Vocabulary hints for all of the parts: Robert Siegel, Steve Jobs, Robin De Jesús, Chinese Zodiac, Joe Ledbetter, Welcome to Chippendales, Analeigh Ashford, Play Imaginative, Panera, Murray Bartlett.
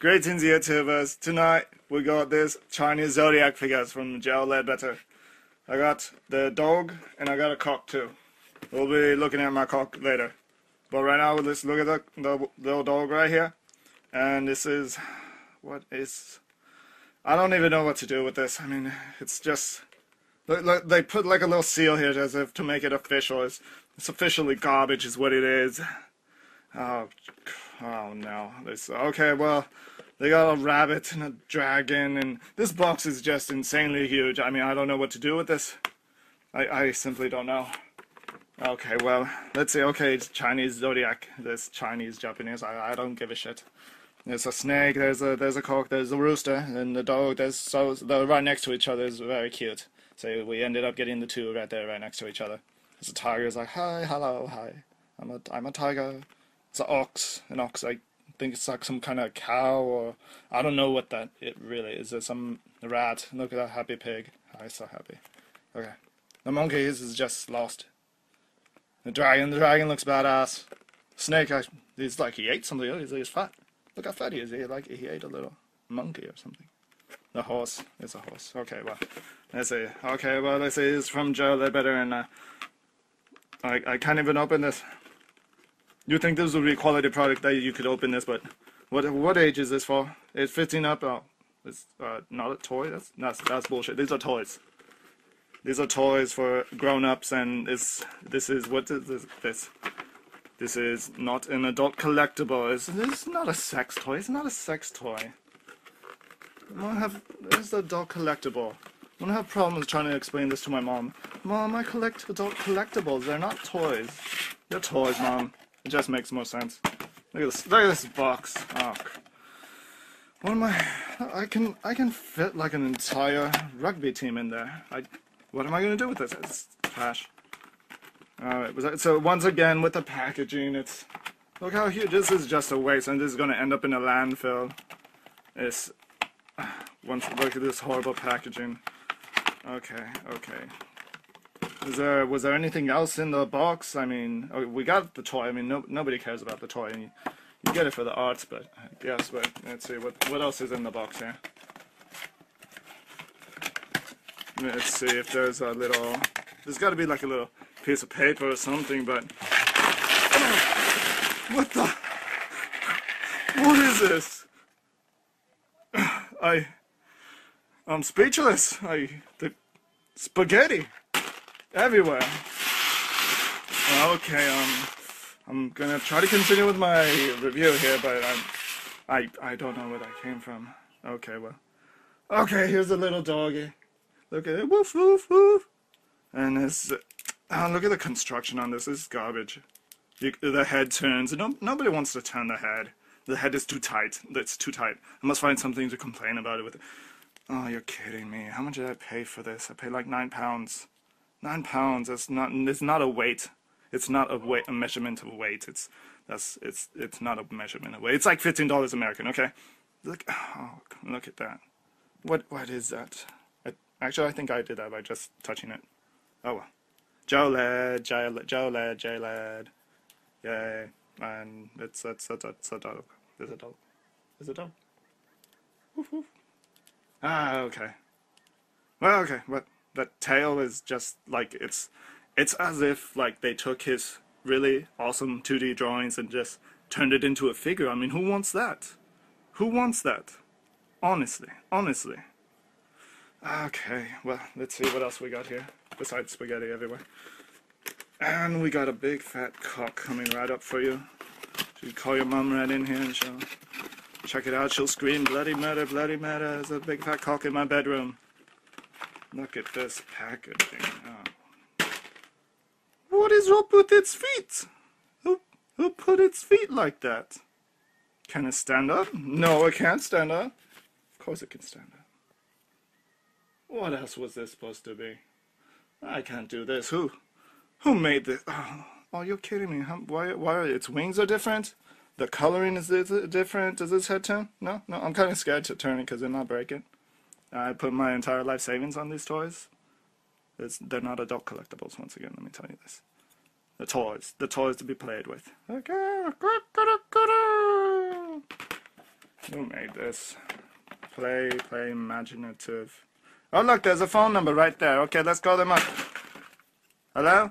Greetings, YouTubers. Tonight we got this Chinese zodiac figures from Joe Ledbetter. I got the dog and I got a cock too. We'll be looking at my cock later. But right now let's look at the little dog right here. And this is what is. I don't even know what to do with this. I mean, it's just like they put like a little seal here as if to make it official. It's officially garbage, is what it is. Oh no. Okay, well, they got a rabbit and a dragon, and this box is just insanely huge. I mean, I don't know what to do with this. I simply don't know. Okay, well, let's see. Okay, it's Chinese zodiac. There's Chinese, Japanese. I don't give a shit. There's a snake, there's a cock, there's a rooster, and the dog. So they're right next to each other. It's very cute. So we ended up getting the two right there, right next to each other. There's a tiger. It's like, hi, hello, hi. I'm a tiger. It's an ox. An ox. I think it's like some kind of cow, or I don't know what that it really is. There's some rat. Look at that happy pig. Oh, he's so happy. Okay. The monkey is just lost. The dragon looks badass. Snake. He's like he ate something. He's fat. Look how fat he is. He ate a little monkey or something. The horse is a horse. Okay. Well, let's see. Okay. Well, let's see. It's from Joe Ledbetter, and I can't even open this. You think this would be a quality product that you could open this, but what age is this for? It's 15 up. Oh, it's not a toy. That's bullshit. These are toys. These are toys for grown-ups, and this is This is not an adult collectible. This is not a sex toy. It's not a sex toy. This is an adult collectible. I'm gonna have problems trying to explain this to my mom. Mom, I collect adult collectibles. They're not toys. They're toys, Mom. It just makes more sense. Look at this box. Oh, what am I? I can fit like an entire rugby team in there. What am I gonna do with this? It's trash. Alright, so once again with the packaging, look how huge. This is just a waste, and this is gonna end up in a landfill. Look at this horrible packaging. Okay. Was there anything else in the box? I mean, we got the toy. I mean, nobody cares about the toy. You get it for the arts, but yes. But let's see what else is in the box here. Let's see if there's a little. There's got to be like a little piece of paper or something. But what the? What is this? I'm speechless. The spaghetti. Everywhere. Okay, I'm gonna try to continue with my review here, but I don't know where that came from. Okay, well, okay, here's a little doggy. Look at it, woof woof woof. And this, look at the construction on this. This is garbage. The head turns. Nobody wants to turn the head. The head is too tight. That's too tight. I must find something to complain about it with. Oh, you're kidding me. How much did I pay for this? I paid like £9. 9 pounds. It's not a weight. It's not a measurement of weight. It's not a measurement of weight. It's like $15 American. Okay, look at that. What is that? I think I did that by just touching it. Oh well. Joe Led. Yay! And it's a dog. Is it a dog? Woof woof. Ah, okay. Well, okay. What? That tail is just like it's as if like they took his really awesome 2D drawings and just turned it into a figure. I mean, who wants that? Who wants that? Honestly. Okay, well, let's see what else we got here besides spaghetti everywhere. And we got a big fat cock coming right up for you. She'll call your mom right in here and she'll check it out. She'll scream bloody murder, there's a big fat cock in my bedroom. Look at this packaging. Oh. What is up with its feet? Who put its feet like that? Can it stand up? No, it can't stand up. Of course it can stand up. What else was this supposed to be? I can't do this. Who made this? Oh, you're kidding me. Why are its wings are different? The coloring is different. Does this head turn? No. I'm kind of scared to turn it because it might break it. I put my entire life savings on these toys. They're not adult collectibles, once again, let me tell you this. The toys to be played with. Okay. Who made this? Play Imaginative. Oh look, there's a phone number right there. Okay, let's call them up. Hello?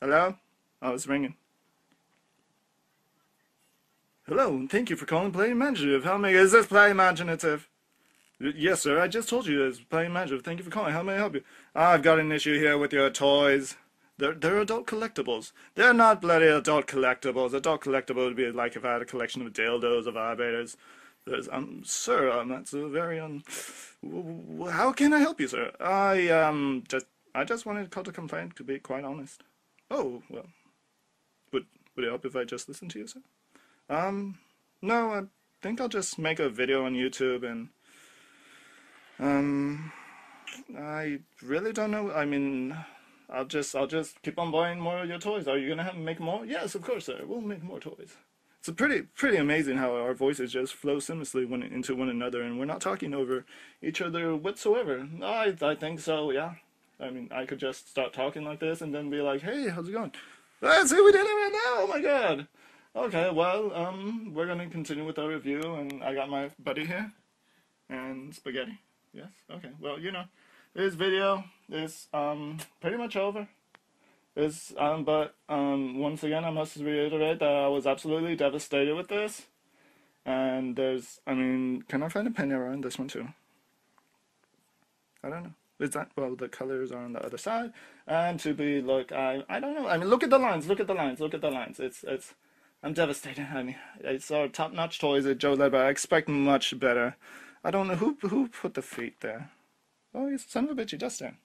Hello? Oh, it's ringing. Hello, and thank you for calling Play Imaginative. How may is this Play Imaginative? Yes, sir. I just told you it's Play Imaginative. Thank you for calling. How may I help you? I've got an issue here with your toys. They're adult collectibles. They're not bloody adult collectibles. Adult collectible would be like if I had a collection of dildos or vibrators. Sir, that's a very How can I help you, sir? I just wanted to call to complaint, to be quite honest. Oh, well. Would it help if I just listened to you, sir? No, I think I'll just make a video on YouTube and I really don't know. I mean, I'll just keep on buying more of your toys. Are you gonna make more? Yes, of course, sir. We'll make more toys. It's pretty amazing how our voices just flow seamlessly into one another, and we're not talking over each other whatsoever. I think so, yeah. I mean, I could just start talking like this and then be like, "Hey, how's it going? Let's see, we did it right now! Oh my god!" Okay, well, we're gonna continue with our review, and I got my buddy here, and spaghetti. Yes? Okay. Well, you know, this video is pretty much over. It's, but once again, I must reiterate that I was absolutely devastated with this. And there's, I mean, can I find a Panera on this one too? I don't know. Is that, well, the colors are on the other side. And to be, look, I don't know. I mean, look at the lines, look at the lines, look at the lines. It's, I'm devastated. I mean, it's our top-notch toys at Joe Ledbetter. I expect much better. I don't know who put the feet there. Oh, you son of a bitch, you just there.